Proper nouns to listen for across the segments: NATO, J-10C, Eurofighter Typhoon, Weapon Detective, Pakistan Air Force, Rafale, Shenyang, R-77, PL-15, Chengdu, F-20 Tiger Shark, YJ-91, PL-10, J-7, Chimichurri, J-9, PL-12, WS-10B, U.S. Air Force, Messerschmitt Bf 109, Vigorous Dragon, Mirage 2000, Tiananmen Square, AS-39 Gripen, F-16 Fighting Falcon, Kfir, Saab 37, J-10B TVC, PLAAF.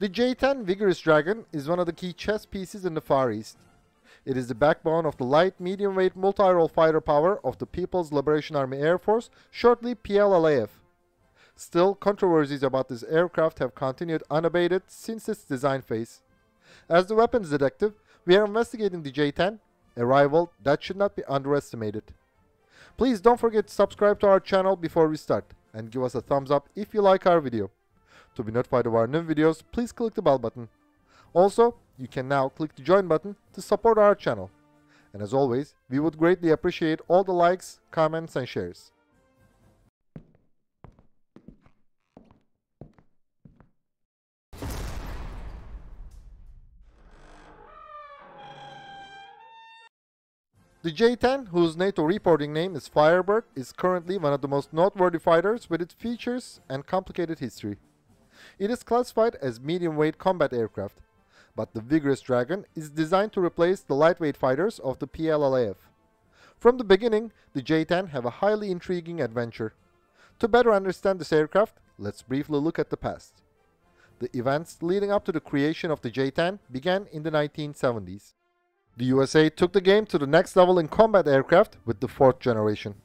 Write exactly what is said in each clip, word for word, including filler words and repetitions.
The J ten Vigorous Dragon is one of the key chess pieces in the Far East. It is the backbone of the light, medium-weight multi-role fighter power of the People's Liberation Army Air Force, shortly P L A A F. Still, controversies about this aircraft have continued unabated since its design phase. As the weapons detective, we are investigating the J ten, a rival that should not be underestimated. Please don't forget to subscribe to our channel before we start, and give us a thumbs up if you like our video. To be notified of our new videos, please click the bell button. Also, you can now click the join button to support our channel. And as always, we would greatly appreciate all the likes, comments and shares. The J ten, whose NATO reporting name is Firebird, is currently one of the most noteworthy fighters with its features and complicated history. It is classified as medium-weight combat aircraft, but the Vigorous Dragon is designed to replace the lightweight fighters of the P L A A F. From the beginning, the J ten have a highly intriguing adventure. To better understand this aircraft, let's briefly look at the past. The events leading up to the creation of the J ten began in the nineteen seventies. The U S A took the game to the next level in combat aircraft with the fourth generation.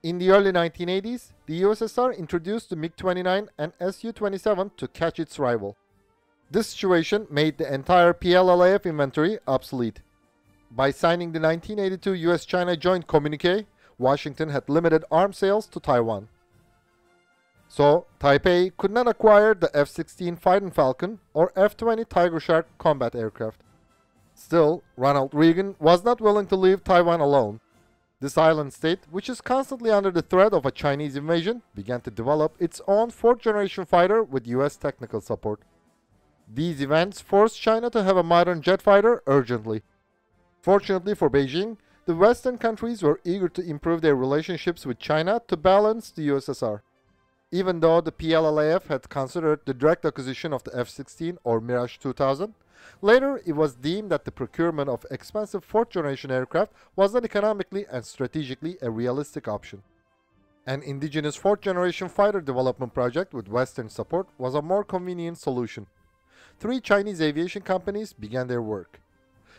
In the early nineteen eighties, the U S S R introduced the MiG twenty-nine and S U twenty-seven to catch its rival. This situation made the entire P L A A F inventory obsolete. By signing the nineteen eighty-two U S China Joint Communique, Washington had limited arms sales to Taiwan. So, Taipei could not acquire the F sixteen Fighting Falcon or F twenty Tiger Shark combat aircraft. Still, Ronald Reagan was not willing to leave Taiwan alone. This island state, which is constantly under the threat of a Chinese invasion, began to develop its own fourth generation fighter with U S technical support. These events forced China to have a modern jet fighter urgently. Fortunately for Beijing, the Western countries were eager to improve their relationships with China to balance the U S S R. Even though the P L A A F had considered the direct acquisition of the F sixteen or Mirage two thousand, later, it was deemed that the procurement of expensive fourth generation aircraft was not economically and strategically a realistic option. An indigenous fourth generation fighter development project with Western support was a more convenient solution. Three Chinese aviation companies began their work.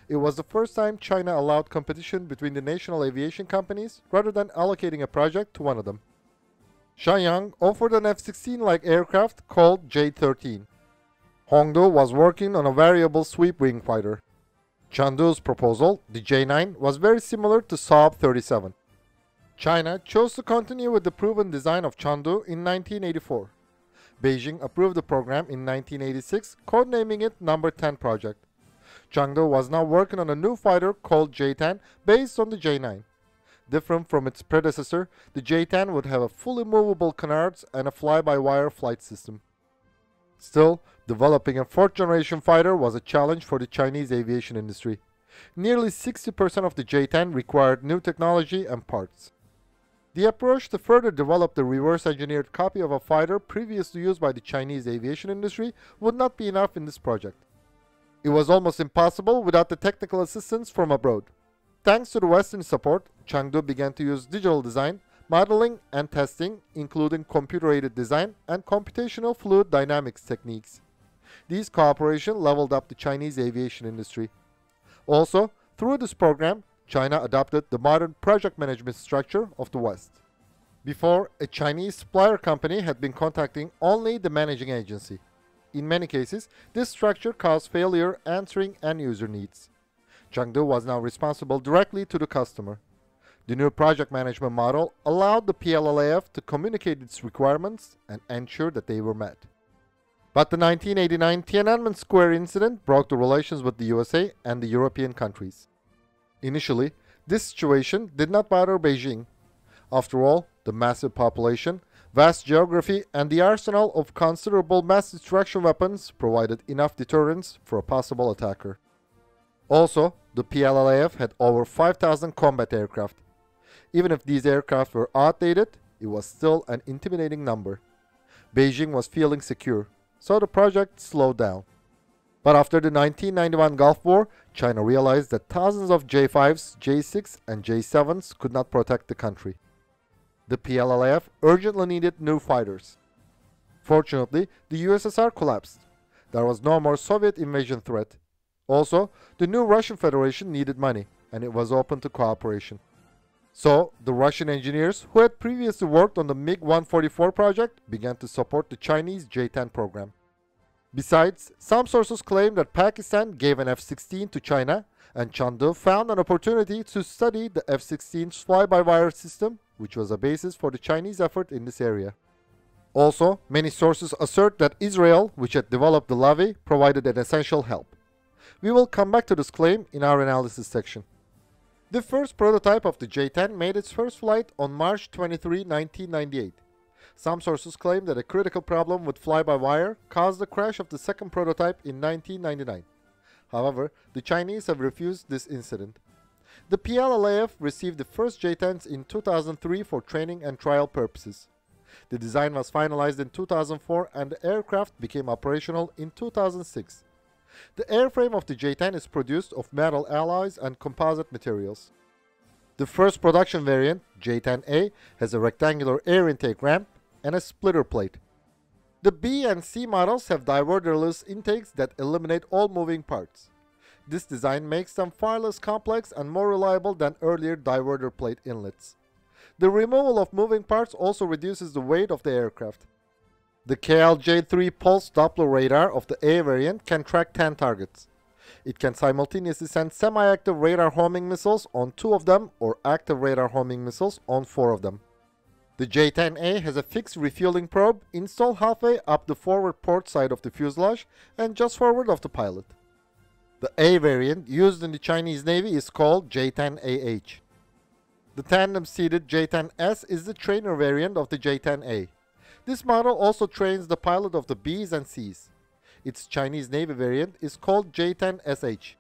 It was the first time China allowed competition between the national aviation companies rather than allocating a project to one of them. Shenyang offered an F sixteen like aircraft called J thirteen. Hongdu was working on a variable sweep wing fighter. Chengdu's proposal, the J nine, was very similar to Saab thirty-seven. China chose to continue with the proven design of Chengdu in nineteen eighty-four. Beijing approved the program in nineteen eighty-six, codenaming it Number ten Project. Chengdu was now working on a new fighter called J ten based on the J nine. Different from its predecessor, the J ten would have a fully movable canards and a fly-by-wire flight system. Still, developing a fourth generation fighter was a challenge for the Chinese aviation industry. Nearly sixty percent of the J ten required new technology and parts. The approach to further develop the reverse-engineered copy of a fighter previously used by the Chinese aviation industry would not be enough in this project. It was almost impossible without the technical assistance from abroad. Thanks to the Western support, Chengdu began to use digital design, modeling and testing, including computer-aided design and computational fluid dynamics techniques. These cooperation leveled up the Chinese aviation industry. Also, through this program, China adopted the modern project management structure of the West. Before, a Chinese supplier company had been contacting only the managing agency. In many cases, this structure caused failure answering end-user needs. Chengdu was now responsible directly to the customer. The new project management model allowed the P L A A F to communicate its requirements and ensure that they were met. But the nineteen eighty-nine Tiananmen Square incident broke the relations with the U S A and the European countries. Initially, this situation did not bother Beijing. After all, the massive population, vast geography, and the arsenal of considerable mass destruction weapons provided enough deterrence for a possible attacker. Also, the P L A A F had over five thousand combat aircraft. Even if these aircraft were outdated, it was still an intimidating number. Beijing was feeling secure, so the project slowed down. But after the nineteen ninety-one Gulf War, China realized that thousands of J fives, J six, and J sevens could not protect the country. The P L A A F urgently needed new fighters. Fortunately, the U S S R collapsed. There was no more Soviet invasion threat. Also, the new Russian Federation needed money, and it was open to cooperation. So, the Russian engineers who had previously worked on the MiG one forty-four project began to support the Chinese J ten program. Besides, some sources claim that Pakistan gave an F sixteen to China, and Chengdu found an opportunity to study the F sixteen's fly-by-wire system, which was a basis for the Chinese effort in this area. Also, many sources assert that Israel, which had developed the Lavi, provided an essential help. We will come back to this claim in our analysis section. The first prototype of the J ten made its first flight on March twenty-third, nineteen ninety-eight. Some sources claim that a critical problem with fly-by-wire caused the crash of the second prototype in nineteen ninety-nine. However, the Chinese have refused this incident. The P L A A F received the first J tens in two thousand three for training and trial purposes. The design was finalized in two thousand four and the aircraft became operational in two thousand six. The airframe of the J ten is produced of metal alloys and composite materials. The first production variant, J ten A, has a rectangular air intake ramp and a splitter plate. The B and C models have diverterless intakes that eliminate all moving parts. This design makes them far less complex and more reliable than earlier diverter plate inlets. The removal of moving parts also reduces the weight of the aircraft. The K L J three pulse Doppler radar of the A variant can track ten targets. It can simultaneously send semi-active radar homing missiles on two of them or active radar homing missiles on four of them. The J ten A has a fixed refueling probe installed halfway up the forward port side of the fuselage and just forward of the pilot. The A variant used in the Chinese Navy is called J ten A H. The tandem-seated J ten S is the trainer variant of the J ten A. This model also trains the pilot of the Bs and Cs. Its Chinese Navy variant is called J ten S H.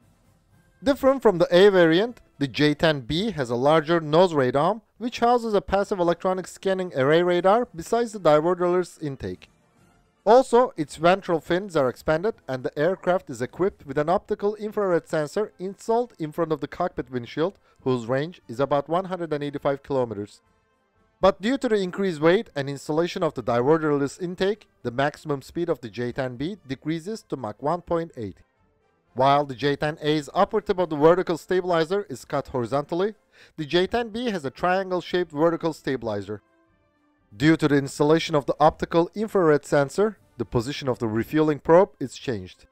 Different from the A variant, the J ten B has a larger nose radome, which houses a passive electronic scanning array radar besides the diverterless intake. Also, its ventral fins are expanded and the aircraft is equipped with an optical infrared sensor installed in front of the cockpit windshield, whose range is about one hundred eighty-five kilometers. But due to the increased weight and installation of the diverterless intake, the maximum speed of the J ten B decreases to Mach one point eight. While the J ten A's upper tip of the vertical stabilizer is cut horizontally, the J ten B has a triangle-shaped vertical stabilizer. Due to the installation of the optical infrared sensor, the position of the refueling probe is changed.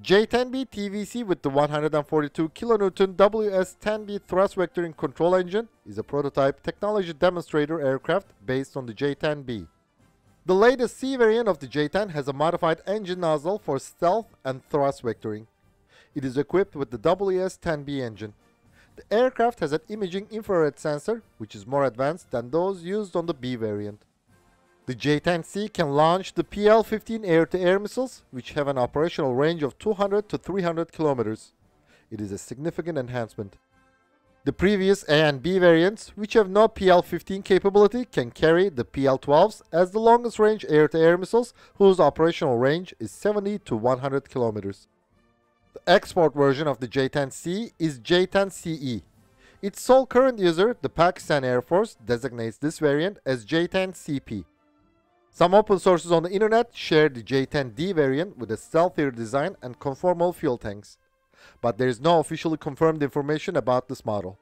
J ten B T V C with the one hundred forty-two kilonewton W S ten B thrust vectoring control engine is a prototype technology demonstrator aircraft based on the J ten B. The latest C variant of the J ten has a modified engine nozzle for stealth and thrust vectoring. It is equipped with the W S ten B engine. The aircraft has an imaging infrared sensor, which is more advanced than those used on the B variant. The J ten C can launch the P L fifteen air-to-air missiles, which have an operational range of two hundred to three hundred kilometers. It is a significant enhancement. The previous A and B variants, which have no P L fifteen capability, can carry the P L twelves as the longest-range air-to-air missiles, whose operational range is seventy to one hundred kilometers. The export version of the J ten C is J ten C E. Its sole current user, the Pakistan Air Force, designates this variant as J ten C P. Some open sources on the internet share the J ten D variant with a stealthier design and conformal fuel tanks. But there is no officially confirmed information about this model.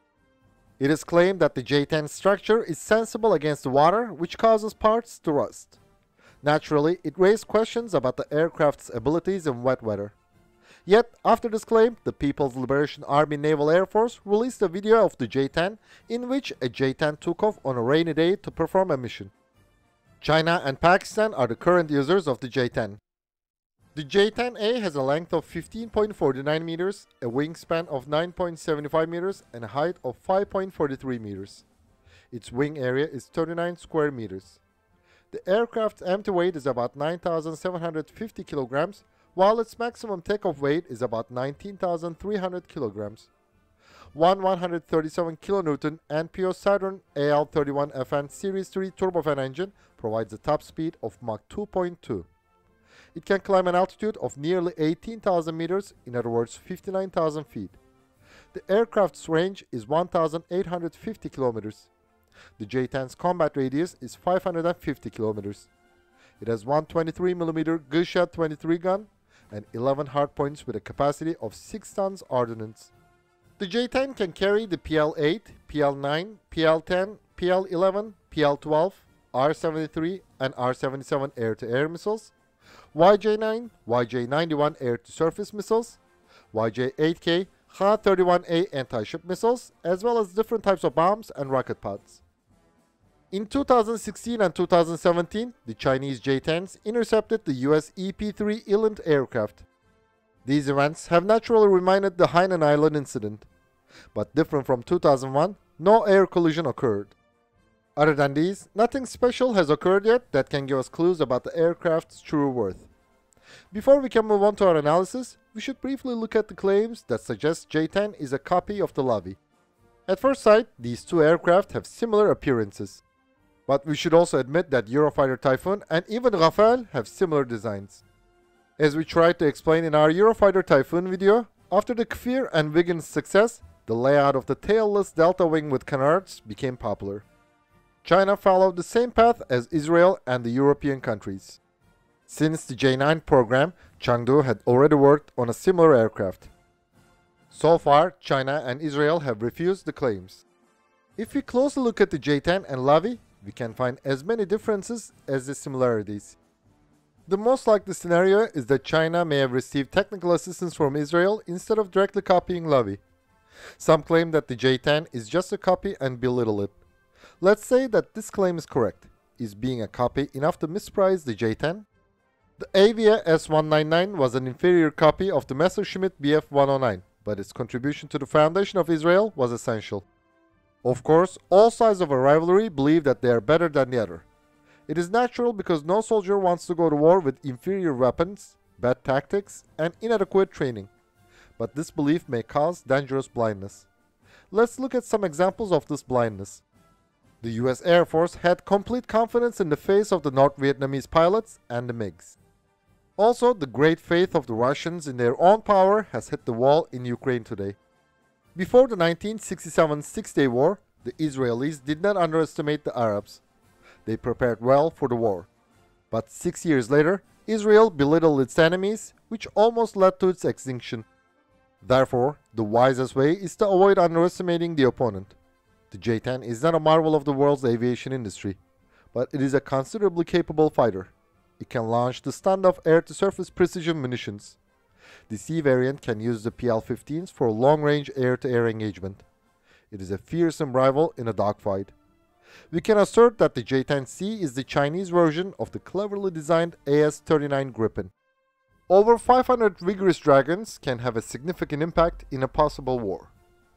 It is claimed that the J ten structure is sensible against the water, which causes parts to rust. Naturally, it raised questions about the aircraft's abilities in wet weather. Yet, after this claim, the People's Liberation Army Naval Air Force released a video of the J ten in which a J ten took off on a rainy day to perform a mission. China and Pakistan are the current users of the J ten. The J ten A has a length of fifteen point four nine meters, a wingspan of nine point seven five meters, and a height of five point four three meters. Its wing area is thirty-nine square meters. The aircraft's empty weight is about nine thousand seven hundred fifty kilograms, while its maximum takeoff weight is about nineteen thousand three hundred kilograms. One one hundred thirty-seven kilonewton N P O Saturn A L thirty-one F N Series three turbofan engine provides a top speed of Mach two point two. It can climb an altitude of nearly eighteen thousand meters, in other words fifty-nine thousand feet. The aircraft's range is one thousand eight hundred fifty kilometers. The J ten's combat radius is five hundred fifty kilometers. It has one twenty-three millimeter G U S H A twenty-three gun, and eleven hardpoints with a capacity of six tons ordnance. The J ten can carry the P L eight, P L nine, P L ten, P L eleven, P L twelve, R seventy-three and R seventy-seven air-to-air missiles, Y J nine, Y J ninety-one air-to-surface missiles, Y J eight K, H A thirty-one A anti-ship missiles, as well as different types of bombs and rocket pods. In two thousand sixteen and two thousand seventeen, the Chinese J tens intercepted the U S E P three Eland aircraft. These events have naturally reminded the Hainan Island incident, but different from two thousand one, no air collision occurred. Other than these, nothing special has occurred yet that can give us clues about the aircraft's true worth. Before we can move on to our analysis, we should briefly look at the claims that suggest J ten is a copy of the Lavi. At first sight, these two aircraft have similar appearances. But we should also admit that Eurofighter Typhoon and even Rafale have similar designs. As we tried to explain in our Eurofighter Typhoon video, after the Kfir and Wiggins' success, the layout of the tailless delta wing with canards became popular. China followed the same path as Israel and the European countries. Since the J nine program, Chengdu had already worked on a similar aircraft. So far, China and Israel have refused the claims. If we closely look at the J ten and Lavi, we can find as many differences as the similarities. The most likely scenario is that China may have received technical assistance from Israel instead of directly copying Lavi. Some claim that the J ten is just a copy and belittle it. Let's say that this claim is correct. Is being a copy enough to misprice the J ten? The Avia S one ninety-nine was an inferior copy of the Messerschmitt B F one oh nine, but its contribution to the foundation of Israel was essential. Of course, all sides of a rivalry believe that they are better than the other. It is natural because no soldier wants to go to war with inferior weapons, bad tactics, and inadequate training. But this belief may cause dangerous blindness. Let's look at some examples of this blindness. The U S Air Force had complete confidence in the face of the North Vietnamese pilots and the MiGs. Also, the great faith of the Russians in their own power has hit the wall in Ukraine today. Before the nineteen sixty-seven Six-Day War, the Israelis did not underestimate the Arabs. They prepared well for the war. But six years later, Israel belittled its enemies, which almost led to its extinction. Therefore, the wisest way is to avoid underestimating the opponent. The J ten is not a marvel of the world's aviation industry, but it is a considerably capable fighter. It can launch the standoff air-to-surface precision munitions. The C variant can use the P L fifteens for long-range air-to-air engagement. It is a fearsome rival in a dogfight. We can assert that the J ten C is the Chinese version of the cleverly designed A S thirty-nine Gripen. Over five hundred Vigorous Dragons can have a significant impact in a possible war.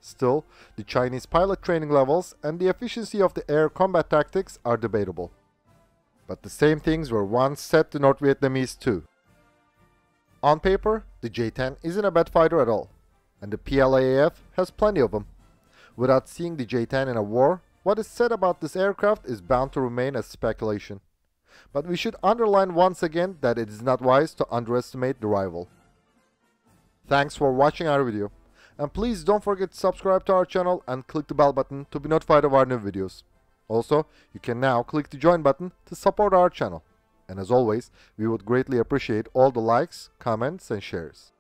Still, the Chinese pilot training levels and the efficiency of the air combat tactics are debatable. But the same things were once said to North Vietnamese too. On paper, the J ten isn't a bad fighter at all, and the P L A A F has plenty of them. Without seeing the J ten in a war, what is said about this aircraft is bound to remain as speculation. But we should underline once again that it is not wise to underestimate the rival. Thanks for watching our video, and please don't forget to subscribe to our channel and click the bell button to be notified of our new videos. Also, you can now click the join button to support our channel. And as always, we would greatly appreciate all the likes, comments, and shares.